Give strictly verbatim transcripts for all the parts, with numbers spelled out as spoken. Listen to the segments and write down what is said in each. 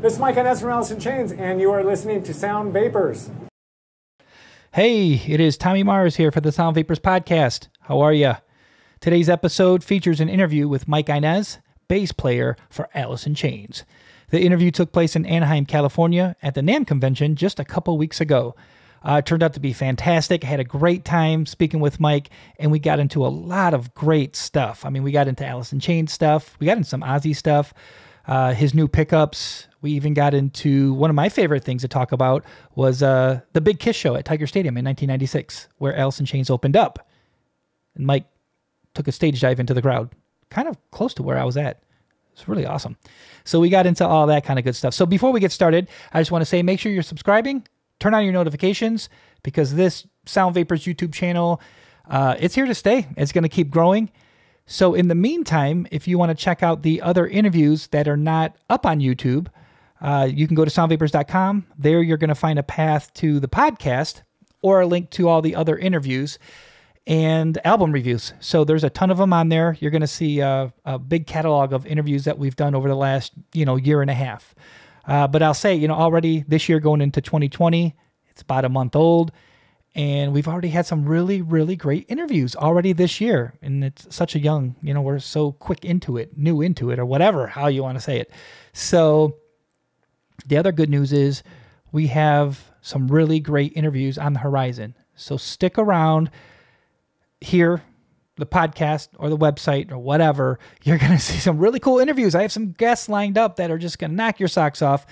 This is Mike Inez from Alice in Chains, and you are listening to Sound Vapors. Hey, it is Tommy Mars here for the Sound Vapors podcast. How are ya? Today's episode features an interview with Mike Inez, bass player for Alice in Chains. The interview took place in Anaheim, California at the NAMM convention just a couple weeks ago. Uh, it turned out to be fantastic. I had a great time speaking with Mike, and we got into a lot of great stuff. I mean, we got into Alice in Chains stuff. We got into some Ozzy stuff, uh, his new pickups. We even got into one of my favorite things to talk about was uh, the big Kiss show at Tiger Stadium in nineteen ninety-six, where Alice in Chains opened up. And Mike took a stage dive into the crowd, kind of close to where I was at. It's really awesome. So we got into all that kind of good stuff. So before we get started, I just want to say, make sure you're subscribing. Turn on your notifications, because this Sound Vapors YouTube channel, uh, it's here to stay. It's going to keep growing. So in the meantime, if you want to check out the other interviews that are not up on YouTube, uh, you can go to sound vapors dot com. There you're going to find a path to the podcast or a link to all the other interviews and album reviews. So there's a ton of them on there. You're going to see a, a big catalog of interviews that we've done over the last, you know, year and a half. Uh, but I'll say, you know, already this year going into twenty twenty, it's about a month old, and we've already had some really, really great interviews already this year. And it's such a young, you know, we're so quick into it, new into it, or whatever, how you want to say it. So the other good news is we have some really great interviews on the horizon. So stick around here, the podcast or the website or whatever, you're going to see some really cool interviews. I have some guests lined up that are just going to knock your socks off.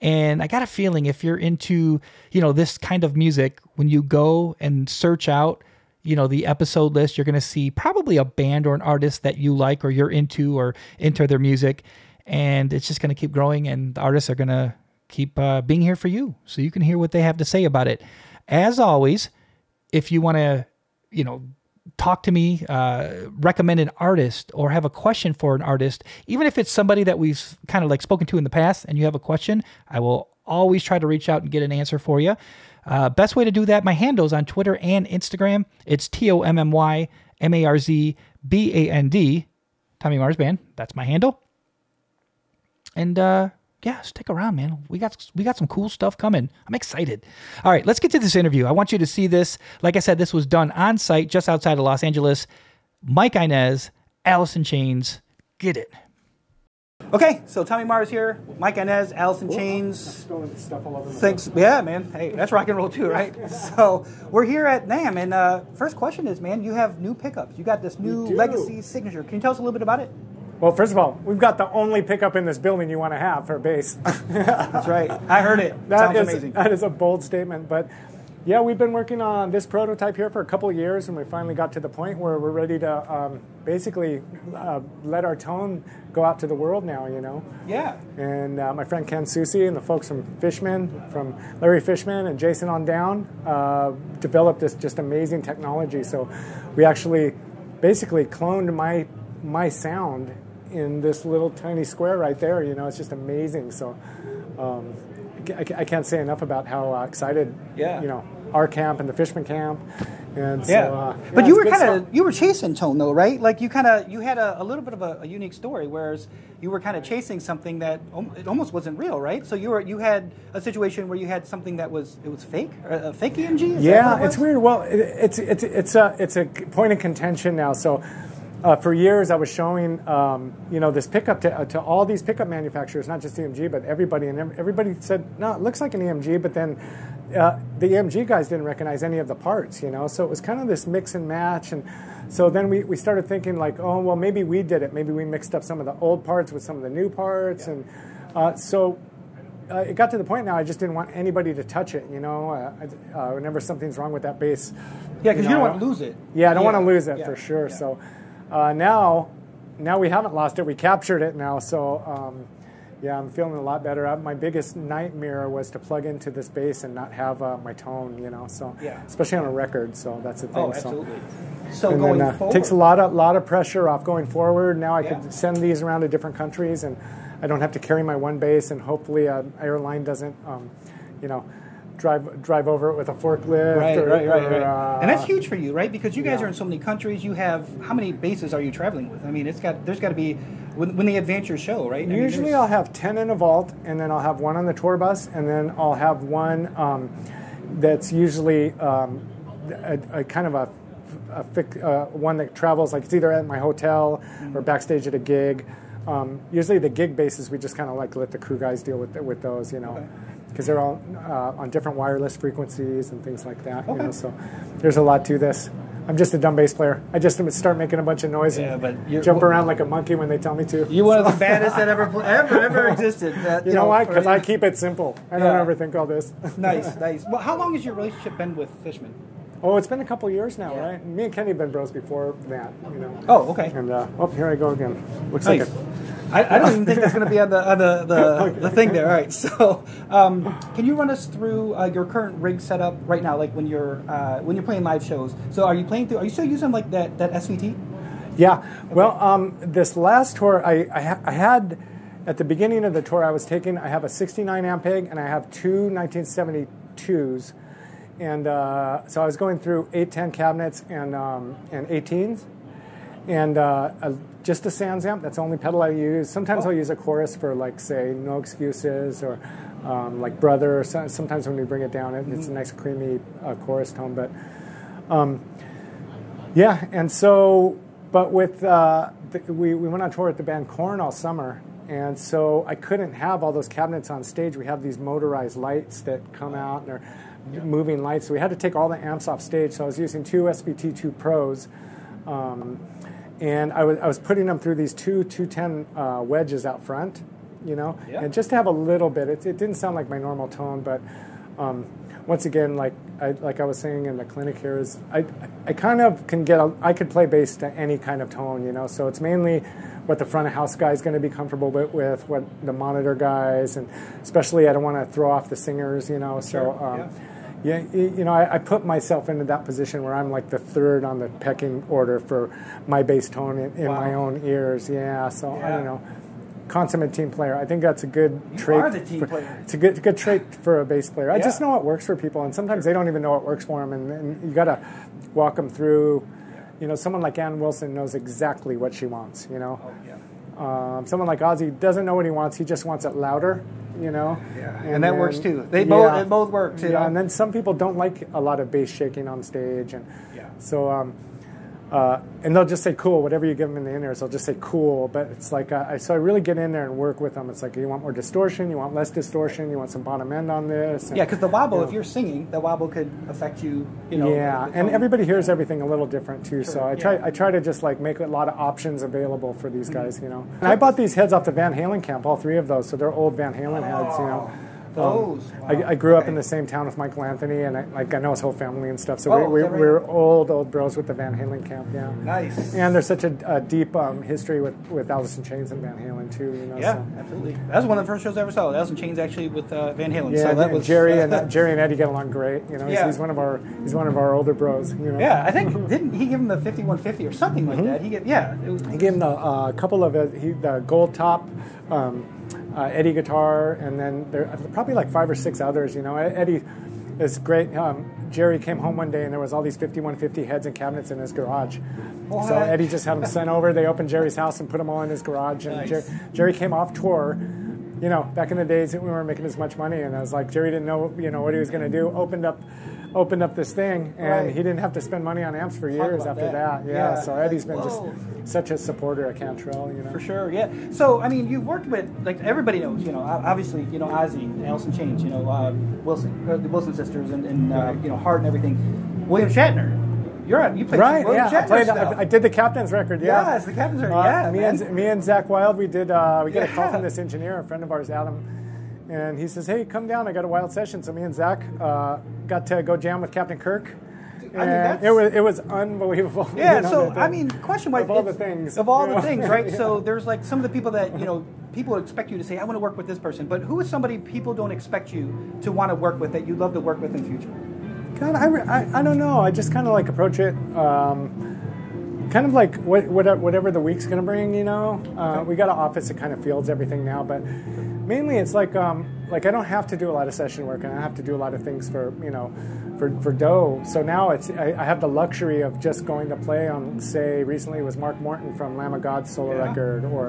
And I got a feeling if you're into, you know, this kind of music, when you go and search out, you know, the episode list, you're going to see probably a band or an artist that you like or you're into or into their music. And it's just going to keep growing, and the artists are going to keep uh, being here for you, so you can hear what they have to say about it. As always, if you want to, you know, talk to me, uh, recommend an artist, or have a question for an artist, even if it's somebody that we've kind of like spoken to in the past and you have a question, I will always try to reach out and get an answer for you. Uh, best way to do that, my handle's on Twitter and Instagram. It's T O M M Y M A R Z B A N D, Tommy Mars Band. That's my handle. And uh, yeah, stick around, man. We got, we got some cool stuff coming. I'm excited. All right, let's get to this interview. I want you to see this. Like I said, this was done on site just outside of Los Angeles. Mike Inez, Alice in Chains. Get it. Okay, so Tommy Mars here. Mike Inez, Alice in Chains. Stuff all over. Thanks. Yeah, man. Hey, that's rock and roll too, right? So we're here at NAMM, and uh, first question is, man, you have new pickups. You got this new Legacy Signature. Can you tell us a little bit about it? Well, first of all, we've got the only pickup in this building you want to have for a bass. That's right. I heard it. That Sounds is, amazing. That is a bold statement. But, yeah, we've been working on this prototype here for a couple of years, and we finally got to the point where we're ready to um, basically uh, let our tone go out to the world now, you know? Yeah. And uh, my friend Ken Susi and the folks from Fishman, from Larry Fishman and Jason on down, uh, developed this just amazing technology. So we actually basically cloned my my sound in this little tiny square right there. You know, it's just amazing. So um, I, I can't say enough about how uh, excited, yeah, you know, our camp and the Fishman camp. And so, yeah. Uh, yeah, but you were kind of, you were chasing tone though, right? Like you kind of, you had a, a little bit of a, a unique story, whereas you were kind of chasing something that it almost wasn't real, right? So you were, you had a situation where you had something that was, it was fake, a fake E M G? Is yeah, it it's weird. Well, it, it's, it's, it's a, it's a point of contention now. So, Uh, for years, I was showing, um, you know, this pickup to, uh, to all these pickup manufacturers, not just E M G, but everybody, and everybody said, no, it looks like an E M G, but then uh, the E M G guys didn't recognize any of the parts, you know, so it was kind of this mix and match, and so then we, we started thinking like, oh, well, maybe we did it, maybe we mixed up some of the old parts with some of the new parts, yeah. and uh, so uh, it got to the point now I just didn't want anybody to touch it, you know, uh, uh, whenever something's wrong with that bass. Yeah, because you, know, you don't want to lose it. Yeah, I don't yeah. want to lose it, yeah. for sure, yeah. so... Uh, now, now we haven't lost it. We captured it now. So, um, yeah, I'm feeling a lot better. I, my biggest nightmare was to plug into this bass and not have uh, my tone, you know. So, yeah. especially on a record. So that's the thing. Oh, absolutely. So, so going then, uh, forward, takes a lot of lot of pressure off going forward. Now I yeah. could send these around to different countries, and I don't have to carry my one bass. And hopefully, an airline doesn't, um, you know. drive drive over it with a forklift. Right, or, right, right. Or, uh, and that's huge for you, right? Because you guys yeah. are in so many countries. You have, how many bases are you traveling with? I mean, it's got, there's got to be when, when they advance your show, right? I mean, usually there's... I'll have ten in a vault, and then I'll have one on the tour bus, and then I'll have one um, that's usually um, a, a kind of a, a fic, uh, one that travels. Like it's either at my hotel mm-hmm. or backstage at a gig. Um, usually the gig bases, we just kind of like let the crew guys deal with with those, you know, because okay. they're all uh, on different wireless frequencies and things like that. Okay. You know, so there's a lot to this. I'm just a dumb bass player. I just start making a bunch of noise yeah, and but jump around like a monkey when they tell me to. You're one of the baddest that ever ever ever existed. That, you, you know, know why? Because I keep it simple. I yeah. don't overthink all this. Nice, nice. Well, how long has your relationship been with Fishman? Oh, it's been a couple years now, yeah. right? Me and Kenny have been bros before that, you know. Oh, okay. And uh, oh, here I go again. Looks nice. like it. I, I don't even think that's going to be on the on the, the, okay. the thing there. All right. So, um, can you run us through uh, your current rig setup right now? Like when you're uh, when you're playing live shows. So, are you playing through? Are you still using like that that S V T? Yeah. Okay. Well, um, this last tour, I I, ha I had at the beginning of the tour, I was taking. I have a sixty-nine amp pig, and I have two nineteen seventy-twos, and uh, so I was going through eight ten cabinets and um, and eighteens. And uh, a, just a Sans amp, that's the only pedal I use. Sometimes oh. I'll use a chorus for, like, say, No Excuses or, um, like, Brother. Or so, sometimes when we bring it down, it, mm-hmm. it's a nice, creamy uh, chorus tone. But, um, yeah, and so, but with, uh, the, we, we went on tour with the band Korn all summer. And so I couldn't have all those cabinets on stage. We have these motorized lights that come out and are yeah. moving lights. So we had to take all the amps off stage. So I was using two S V T two Pros. Um, And I was, I was putting them through these two two ten uh, wedges out front, you know, yeah. and just to have a little bit. It, it didn't sound like my normal tone, but um, once again, like I, like I was saying in the clinic here, is I, I kind of can get, a, I could play bass to any kind of tone, you know, so it's mainly what the front of house guy is going to be comfortable with, what the monitor guys, and especially I don't want to throw off the singers, you know, sure. so... Um, yeah. Yeah, you know, I, I put myself into that position where I'm like the third on the pecking order for my bass tone in, in wow. my own ears. Yeah, so yeah. I don't know, consummate team player. I think that's a good you trait. You are the team for, player. It's a good, good trait for a bass player. Yeah. I just know what works for people, and sometimes they don't even know what works for them, and, and you got to walk them through. You know, someone like Ann Wilson knows exactly what she wants. You know, oh, yeah. Um, someone like Ozzy doesn't know what he wants. He just wants it louder, you know. Yeah. And, and that then, works too. They yeah. both they both work too. Yeah. And then some people don't like a lot of bass shaking on stage, and yeah. so um, uh, and they'll just say cool. Whatever you give them in the in-ears, they'll just say cool. But it's like uh, I, so I really get in there and work with them. It's like you want more distortion, you want less distortion, you want some bottom end on this. And, yeah, because the wobble, you know, if you're singing, the wobble could affect you. You know. Yeah, and everybody hears everything a little different too. Sure. So I try yeah. I try to just like make a lot of options available for these guys. Mm-hmm. You know, and I bought these heads off the Van Halen camp, all three of those. So they're old Van Halen oh. heads. You know. Those. Um, wow. I, I grew okay. up in the same town with Michael Anthony, and I, like I know his whole family and stuff. So oh, we, we, right? we're old, old bros with the Van Halen camp, yeah. Nice. And there's such a, a deep um, history with with Alice in Chains and Van Halen too. You know, yeah, so. Absolutely. That was one of the first shows I ever saw. Alice in Chains actually with uh, Van Halen. Yeah, so and that was, Jerry and uh, Jerry and Eddie get along great. You know, he's, yeah. he's one of our he's one of our older bros. You know? Yeah, I think didn't he give him the fifty-one fifty or something mm-hmm. like that? He get yeah. It was, he gave him a uh, couple of uh, he, the gold top. Um, Uh, Eddie guitar, and then there are probably like five or six others, you know. Eddie is great. Um, Jerry came home one day and there was all these fifty-one fifty heads and cabinets in his garage. What? So Eddie just had them sent over. They opened Jerry's house and put them all in his garage. And nice. Jer Jerry came off tour. You know, back in the days we weren't making as much money, and I was like, Jerry didn't know, you know, what he was going to do. Opened up opened up this thing, and right. he didn't have to spend money on amps for years after that. that. Yeah, yeah, so Eddie's been Whoa. just such a supporter of Cantrell, you know. For sure, yeah. So, I mean, you've worked with, like, everybody knows, you know, obviously, you know, Ozzy, Alice in Chains, you know, uh, Wilson, uh, the Wilson sisters, and, and uh, right. you know, Hart and everything. William Shatner. You're on, you played right, yeah. I, played, I, I did the captain's record, yeah. Yes, the captain's record, uh, yeah. Me and, me and Zach Wylde, we did, uh, we yeah. get a call from this engineer, a friend of ours, Adam, and he says, hey, come down, I got a Wylde session. So me and Zach uh, got to go jam with Captain Kirk. And I mean, that's, it was it was unbelievable. Yeah, you know, so, the, I mean, question-wise. Of all the things. Of all the know? things, right? yeah. So there's, like, some of the people that, you know, people expect you to say, I want to work with this person. But who is somebody people don't expect you to want to work with that you'd love to work with in the future? God, I, I, I don't know. I just kind of, like, approach it um, kind of like what, what, whatever the week's going to bring, you know. Uh, okay. We got an office that kind of fields everything now, but mainly it's like... Um, Like, I don't have to do a lot of session work, and I have to do a lot of things for, you know, for, for dough. So now it's, I, I have the luxury of just going to play on, say, recently it was Mark Morton from Lamb of God's solo yeah. record, or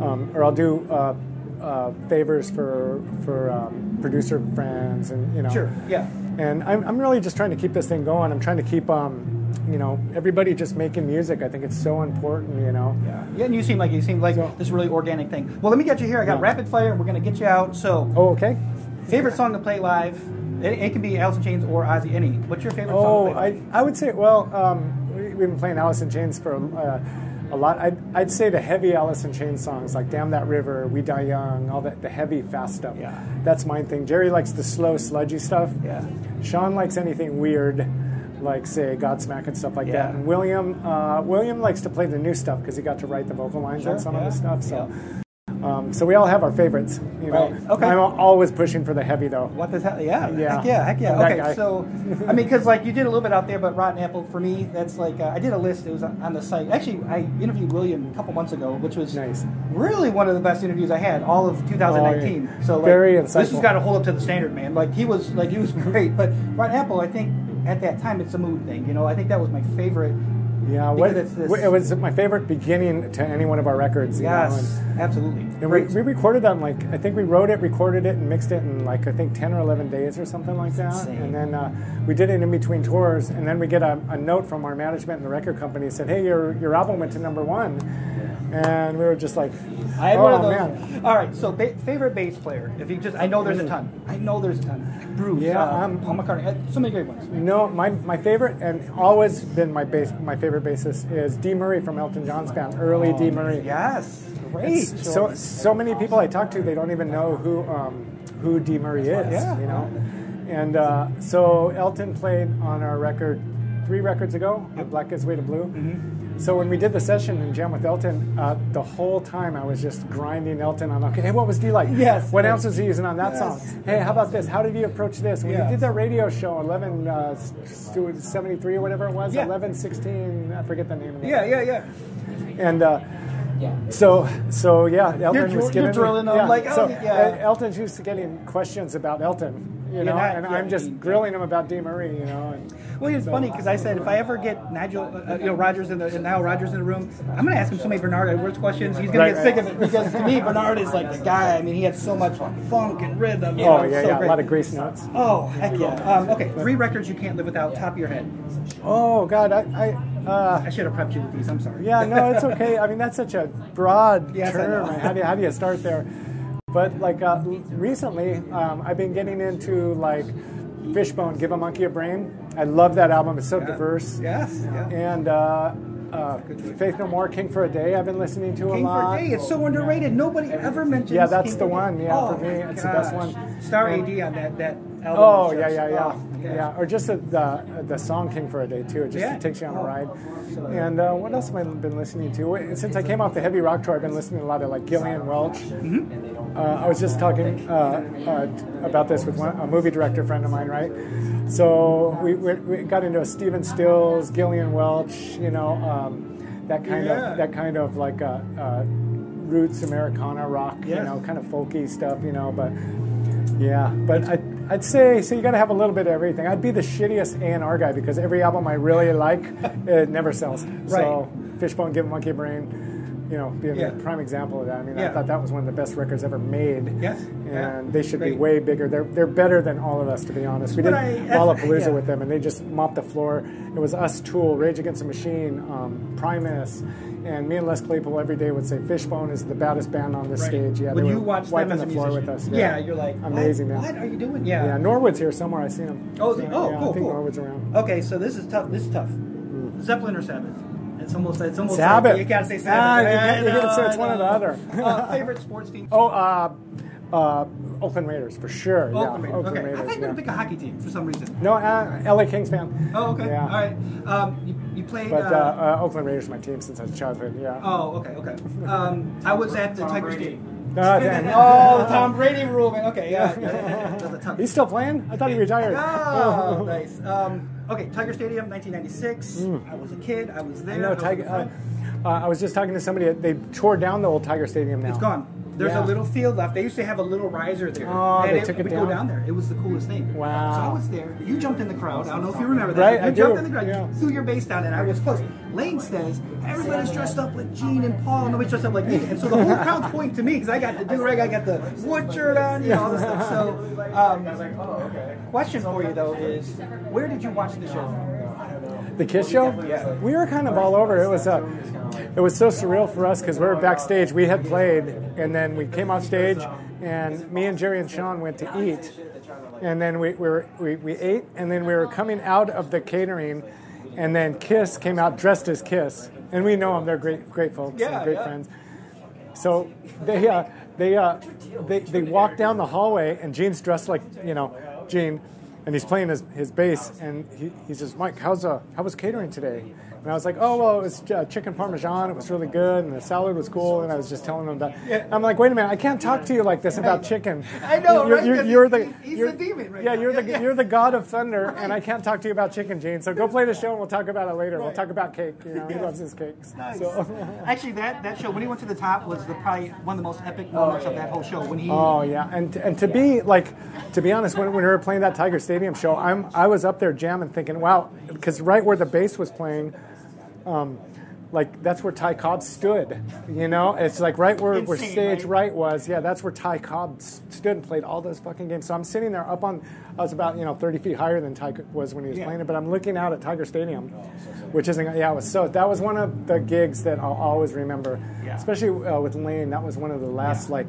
um, or I'll do uh, uh, favors for for um, producer friends, and you know. Sure. Yeah. And I'm I'm really just trying to keep this thing going. I'm trying to keep um. You know, everybody just making music. I think it's so important, you know. Yeah, yeah, and you seem like you seem like so, this really organic thing. Well, let me get you here. I got yeah. rapid fire, and we're gonna get you out. So, oh, okay. Favorite song to play live? It, it can be Alice in Chains or Ozzy. Any? What's your favorite? Oh, song to play live? I I would say well, um, we, we've been playing Alice in Chains for uh, a lot. I'd I'd say the heavy Alice in Chains songs like "Damn That River," "We Die Young," all that the heavy fast stuff. Yeah, that's my thing. Jerry likes the slow sludgy stuff. Yeah. Sean likes anything weird, like, say, Godsmack and stuff like yeah. that. And William uh, William likes to play the new stuff because he got to write the vocal lines sure, on some yeah. of the stuff. So yeah. um, so we all have our favorites. You know? Right. Okay. I'm always pushing for the heavy, though. What the hell? Yeah. Yeah. Heck yeah. Heck yeah. That okay, guy. So, I mean, because, like, you did a little bit out there, but Rotten Apple, for me, that's like, uh, I did a list. It was on the site. Actually, I interviewed William a couple months ago, which was nice. Really one of the best interviews I had, all of two thousand nineteen. Oh, yeah. So, like, very insightful. This has got to hold up to the standard, man. Like, he was, like, he was great. But Rotten Apple, I think, at that time, it's a mood thing, you know. I think that was my favorite. Yeah, what, it's this, it was my favorite beginning to any one of our records. Yes, you know, and, absolutely. And we, we recorded that in like, I think we wrote it, recorded it, and mixed it in like, I think ten or eleven days or something like that. Insane. And then uh, we did it in between tours, and then we get a, a note from our management and the record company said, hey, your, your album went to number one. Yeah. And we were just like, I had oh, one of those. Man. All right, so ba favorite bass player. If you just, I know there's a ton. I know there's a ton. Bruce, yeah, uh, um, Paul McCartney, so many great ones. No, my my favorite and always been my bass, my favorite bassist is Dee Murray from Elton John's band. Early oh, Dee Murray. Yes, great. It's, so so many people I talk to, they don't even know who um, who Dee Murray is. Yeah. You know, and uh, so Elton played on our record three records ago, yep. Black Gives Way to Blue. Mm-hmm. So when we did the session and jam with Elton, uh, the whole time I was just grinding Elton on, okay, hey, what was Dee like? Yes. What ounce was he using on that yes. song? Hey, how about this? How did you approach this? When yes. you did that radio show, eleven uh, seventy-three or whatever it was, yeah. eleven sixteen, I forget the name of it. Yeah, yeah, yeah. And uh, yeah. So, so yeah, Elton you're, was giving. You're drilling them yeah. like, oh, so, yeah. Elton's used to getting questions about Elton. You know, not, and yeah, I'm just grilling him about Dee Murray, you know. And well, it's so funny because I said if I ever get Nigel, uh, you know, Rodgers in the and Nile Rodgers in the room, I'm going to ask him so many Bernard Edwards questions. He's going right, to get right. sick of it because to me, Bernard is like the guy. I mean, he had so much funk and rhythm. You oh know, yeah, so yeah, great. A lot of grace notes. Oh heck yeah. Um, okay, three records you can't live without. Top of your head. Oh God, I. I Uh, I should have prepped you with these. I'm sorry. Yeah, no, it's okay. I mean, that's such a broad yes, term. How do you, how do you start there? But like uh, recently, um, I've been getting into like Fishbone, "Give a Monkey a Brain." I love that album. It's so yeah. diverse. Yes. Yeah. And. Uh, Uh, Faith No More, King for a Day. I've been listening to King a lot. King for a Day. It's so oh, underrated. Yeah. Nobody ever mentions. Yeah, that's King the one. Yeah, oh, for me, it's the best one. Star um, A D on that that album. Oh yeah, yeah, yeah, oh, yeah, yeah. Or just the, the the song "King for a Day" too. It just yeah. takes you on a ride. And uh, what else have I been listening to? Since I came off the heavy rock tour, I've been listening to a lot of like Gillian Welch. Mm-hmm. uh, I was just talking uh, uh, about this with one, a movie director friend of mine, right? So we, we, we got into a Stephen Stills, Gillian Welch, you know, um, that kind yeah. of that kind of like uh, uh, roots Americana rock, yes. you know, kind of folky stuff, you know. But yeah, but I, I'd say so. You got to have a little bit of everything. I'd be the shittiest A and R guy because every album I really like, it never sells. Right. So Fishbone, Give a Monkey a Brain. You know, being yeah. a prime example of that. I mean, yeah. I thought that was one of the best records ever made. Yes. And yeah. they should Great. be way bigger. They're they're better than all of us, to be honest. We did Lollapalooza yeah. with them, and they just mopped the floor. It was us, Tool, Rage Against the Machine, um, Primus, and me and Les Claypool every day would say Fishbone is the baddest band on this right. stage. Yeah, when they you were watch wiping them as the floor musician. with us. Yeah. yeah, you're like, amazing, what, man. What are you doing? Yeah. Yeah, Norwood's here somewhere. I see him. Oh, yeah, oh yeah, cool, I think cool. Norwood's around. Okay, so this is tough. This is tough. Mm. Zeppelin or Sabbath? It's almost, it's almost Sabbath. Like, you gotta say Sabbath. Ah, you gotta say it's one or the other. Uh, favorite sports team? Oh, uh, uh, Oakland Raiders for sure. Oakland yeah, Raiders. Oakland okay. Raiders, I thought you were yeah. gonna pick a hockey team for some reason. No, uh, L A Kings fan. Oh, okay. Yeah. All right. Um, you, you played. But uh, uh, Oakland Raiders, my team since I was childhood. Yeah. Oh, okay, okay. Um, I was at the Tom Tiger Stadium. Uh, oh, the Tom Brady rule, man. Okay, yeah. yeah. He's still playing? I thought he retired. Oh, nice. Um, okay, Tiger Stadium, nineteen ninety-six. Mm. I was a kid. I was there. No, Tiger. Uh, uh, I was just talking to somebody. They tore down the old Tiger Stadium now. It's gone. There's yeah. a little field left. They used to have a little riser there. Oh, and they it, took it we'd down. go down there. It was the coolest thing. Wow. So I was there. You jumped in the crowd. I don't know if you remember that. Right? You I jumped do. in the crowd. Yeah. You threw your bass down, and I was close. Lane says, everybody's dressed up like Gene and Paul, and nobody's dressed up like me. And so the whole crowd's pointing to me, because I got the do-rag, I got the wood shirt on, you know, all this stuff. So, um, question for you, though, is where did you watch the show from? The Kiss show? Yeah. We were kind of all over. It was uh, it was so surreal for us because we were backstage. We had played, and then we came off stage, and me and Jerry and Sean went to eat, and then we we, were, we we ate, and then we were coming out of the catering, and then Kiss came out dressed as Kiss, and we know them. They're great great folks, yeah, and great yeah. friends. So they uh, they uh, they they walked down the hallway, and Gene's dressed like you know Gene. And he's playing his, his bass, and he, he says, Mike, how's uh, how was catering today? And I was like, oh, well, it was uh, chicken parmesan. It was really good, and the salad was cool, and I was just telling him that. Yeah. I'm like, wait a minute, I can't talk to you like this about chicken. I know, you're, right? You're, you're the, he's you're, the demon right yeah, now. You're yeah, the, yeah, you're the god of thunder, right. and I can't talk to you about chicken, Gene. So go play the show, and we'll talk about it later. Right. We'll talk about cake. You know, he loves his cakes. Nice. So. Actually, that, that show, when he went to the top, was the, probably one of the most epic moments oh, yeah. of that whole show. When he, oh, yeah, and and to be, like, to be honest, when, when we were playing that Tiger Stadium show, I'm, I was up there jamming, thinking, wow, because right where the bass was playing, Um, like that's where Ty Cobb stood, you know. It's like right where, Insane, where stage right? right was. Yeah, that's where Ty Cobb stood and played all those fucking games. So I'm sitting there up on, I was about you know thirty feet higher than Ty was when he was yeah. playing it. But I'm looking out at Tiger Stadium, which isn't. Yeah, it was so that was one of the gigs that I'll always remember, yeah. especially uh, with Lane. That was one of the last yeah. like.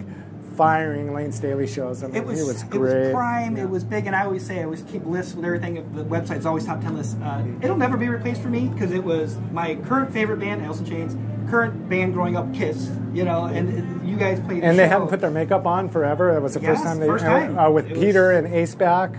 firing Lane Staley shows. I mean, it was, it was great. It was prime. Yeah. It was big, and I always say I always keep lists with everything. The website's always top ten lists. Uh, it'll never be replaced for me because it was my current favorite band, Alice in Chains. Current band growing up, Kiss. You know, and you guys played. And the they show. haven't put their makeup on forever. That was the yes, first time they first time. Uh, with it Peter was, and Ace back.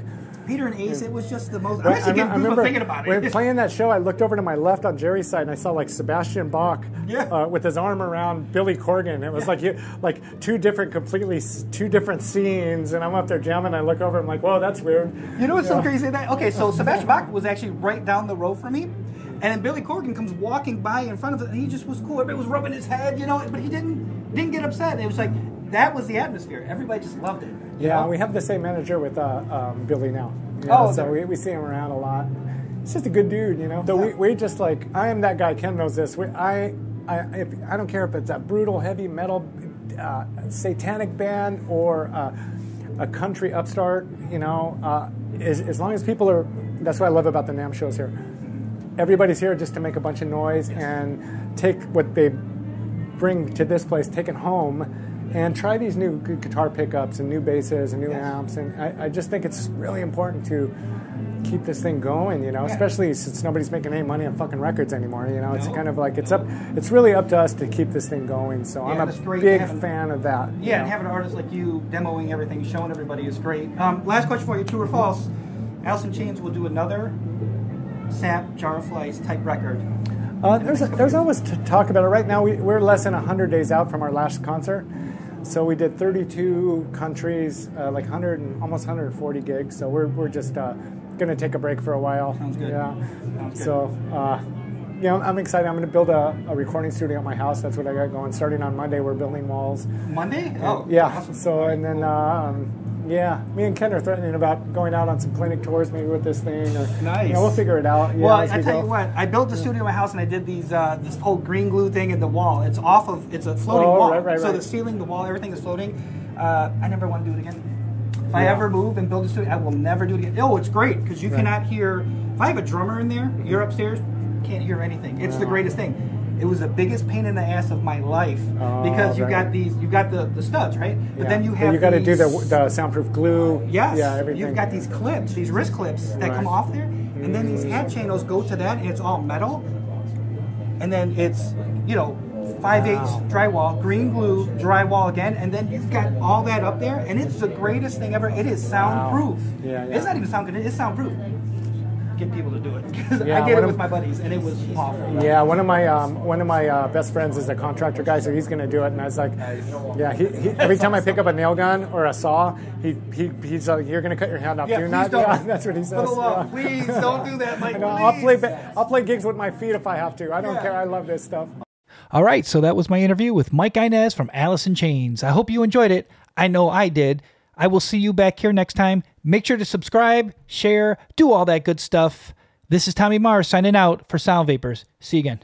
Peter and Ace, it was just the most... I'm actually getting goosebumps thinking about it. When playing that show, I looked over to my left on Jerry's side, and I saw, like, Sebastian Bach yeah. uh, with his arm around Billy Corgan. It was yeah. like you, like two different, completely, two different scenes, and I'm up there jamming, and I look over, and I'm like, whoa, that's weird. You know what's yeah. so crazy? That Okay, so Sebastian Bach was actually right down the row from me. And then Billy Corgan comes walking by in front of it, and he just was cool. Everybody was rubbing his head, you know, but he didn't didn't get upset. It was like, that was the atmosphere. Everybody just loved it. Yeah, know? we have the same manager with uh, um, Billy now. You know, oh, so we, we see him around a lot. He's just a good dude, you know. So yeah. we, we just like, I am that guy. Ken knows this. We, I I if, I don't care if it's a brutal heavy metal, uh, satanic band or uh, a country upstart. You know, uh, as, as long as people are. That's what I love about the NAMM shows here. Everybody's here just to make a bunch of noise yes. and take what they bring to this place, take it home, and try these new guitar pickups and new basses and new yes. amps. And I, I just think it's really important to keep this thing going, you know, yeah. especially since nobody's making any money on fucking records anymore. You know, no. it's kind of like it's up. It's really up to us to keep this thing going. So yeah, I'm a big having, fan of that. Yeah, you know? And having an artist like you demoing everything, showing everybody is great. Um, last question for you: true or false? Alice in Chains will do another Sap, Jar of Flies type record. Uh, there's a, there's always t talk about it. Right now we, we're less than a hundred days out from our last concert. So we did thirty-two countries, uh, like one hundred and almost one hundred forty gigs. So we're, we're just uh, going to take a break for a while. Sounds good. Yeah. Sounds good. So, uh, you know, I'm excited. I'm going to build a, a recording studio at my house. That's what I got going. Starting on Monday, we're building walls. Monday? Oh. Yeah. Awesome. So, and then... Uh, um, yeah, me and Ken are threatening about going out on some clinic tours, maybe with this thing. Or, nice. You know, we'll figure it out. Yeah, well, I, I tell you what, I built a studio in my house, and I did these uh, this whole green glue thing in the wall. It's off of, it's a floating oh, wall. Right, right, so right. the ceiling, the wall, everything is floating. Uh, I never want to do it again. If yeah. I ever move and build a studio, I will never do it again. Oh, it's great because you right. cannot hear. If I have a drummer in there, you're upstairs, can't hear anything. It's no. the greatest thing. It was the biggest pain in the ass of my life oh, because you right. got these, you got the, the studs, right? But yeah. then you have you got to do the, the soundproof glue. Yes, yeah, everything. You've got these clips, these wrist clips that right. come off there, and then these head channels go to that, and it's all metal, and then it's you know five eighths wow. drywall, green glue, drywall again, and then you've got all that up there, and it's the greatest thing ever. It is soundproof. Wow. Yeah, yeah. It's not even soundproof. It's soundproof. Get people to do it. Yeah, I did it with of, my buddies, and it was awful. Yeah, one of my um, one of my uh, best friends is a contractor guy, so he's going to do it. And I was like, yeah. He, he, every time I pick up a nail gun or a saw, he, he he's like, you're going to cut your hand off. Yeah, do not. Don't. Yeah, that's what he says. Yeah. Please don't do that, Mike. No, I'll play. I'll play gigs with my feet if I have to. I don't yeah. care. I love this stuff. All right, so that was my interview with Mike Inez from Alice in Chains. I hope you enjoyed it. I know I did. I will see you back here next time. Make sure to subscribe, share, do all that good stuff. This is Tommy Mars signing out for Sound Vapors. See you again.